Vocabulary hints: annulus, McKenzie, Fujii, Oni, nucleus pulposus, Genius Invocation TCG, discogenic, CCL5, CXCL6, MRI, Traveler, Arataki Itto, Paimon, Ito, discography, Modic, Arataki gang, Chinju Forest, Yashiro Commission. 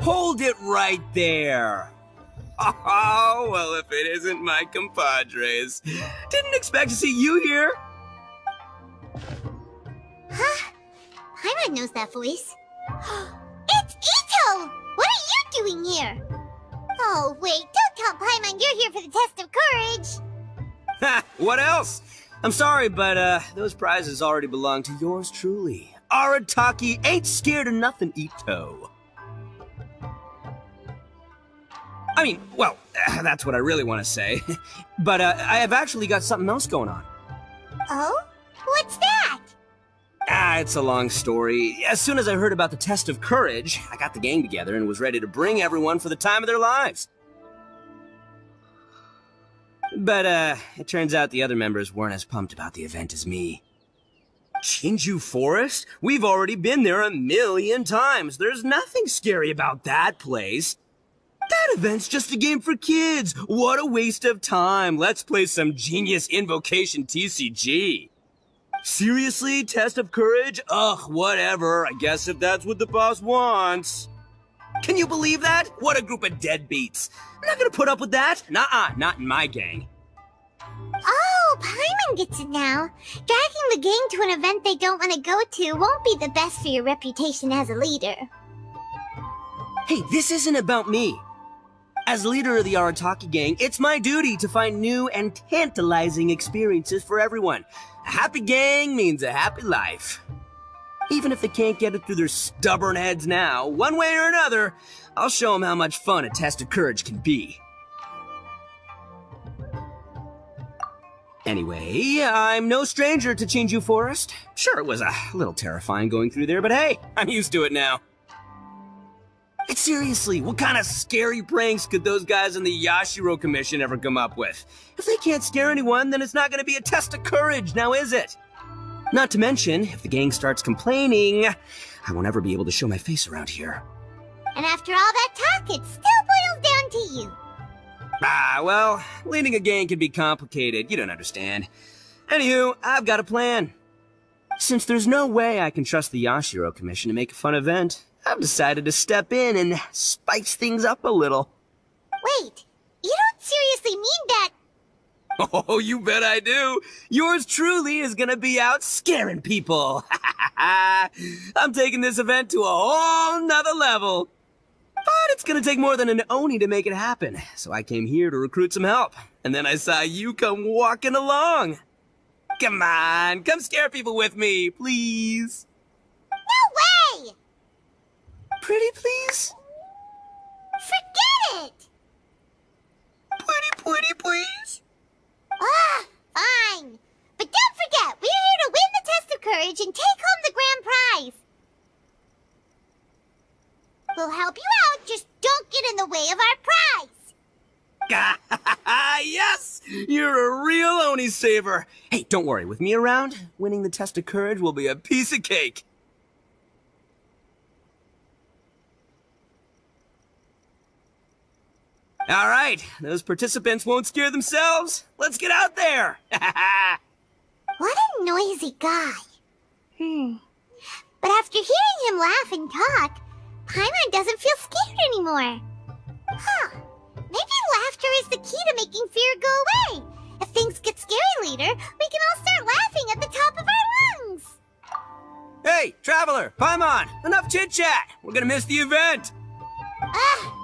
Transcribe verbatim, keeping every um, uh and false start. Hold it right there! Oh, well, if it isn't my compadres. Didn't expect to see you here. Huh? Paimon knows that voice. It's Ito! What are you doing here? Oh, wait, don't tell Paimon you're here for the test of courage. Ha! What else? I'm sorry, but uh, those prizes already belong to yours truly. Arataki ain't scared of nothing, Ito. I mean, well, that's what I really want to say. But uh, I have actually got something else going on. Oh? What's that? Ah, it's a long story. As soon as I heard about the test of courage, I got the gang together and was ready to bring everyone for the time of their lives. But uh, it turns out the other members weren't as pumped about the event as me. Chinju Forest? We've already been there a million times. There's nothing scary about that place. That event's just a game for kids! What a waste of time! Let's play some Genius Invocation T C G! Seriously? Test of courage? Ugh, whatever. I guess if that's what the boss wants. Can you believe that? What a group of deadbeats. I'm not gonna put up with that. Nuh-uh, not in my gang. Oh, Paimon gets it now. Dragging the gang to an event they don't want to go to won't be the best for your reputation as a leader. Hey, this isn't about me. As leader of the Arataki gang, it's my duty to find new and tantalizing experiences for everyone. A happy gang means a happy life. Even if they can't get it through their stubborn heads now, one way or another, I'll show them how much fun a test of courage can be. Anyway, I'm no stranger to Chinju Forest. Sure, it was a little terrifying going through there, but hey, I'm used to it now. Seriously, what kind of scary pranks could those guys in the Yashiro Commission ever come up with? If they can't scare anyone, then it's not going to be a test of courage, now is it? Not to mention, if the gang starts complaining, I won't ever be able to show my face around here. And after all that talk, it still boils down to you. Ah, well, leading a gang can be complicated. You don't understand. Anywho, I've got a plan. Since there's no way I can trust the Yashiro Commission to make a fun event, I've decided to step in and spice things up a little. Wait, you don't seriously mean that? Oh, you bet I do. Yours truly is gonna be out scaring people. I'm taking this event to a whole nother level. But it's gonna take more than an Oni to make it happen. So I came here to recruit some help. And then I saw you come walking along. Come on, come scare people with me, please. No way! Pretty please? Forget it! Pretty, pretty please? Ah, fine. But don't forget, we're here to win the test of courage and take home the grand prize. We'll help you out, just don't get in the way of our prize. Yes! You're a real Oni saver. Hey, don't worry, with me around, winning the test of courage will be a piece of cake. All right, those participants won't scare themselves. Let's get out there. What a noisy guy. Hmm. But after hearing him laugh and talk, Paimon doesn't feel scared anymore. Huh. Maybe laughter is the key to making fear go away. If things get scary later, we can all start laughing at the top of our lungs. Hey, Traveler, Paimon, enough chit-chat. We're gonna miss the event. Ugh.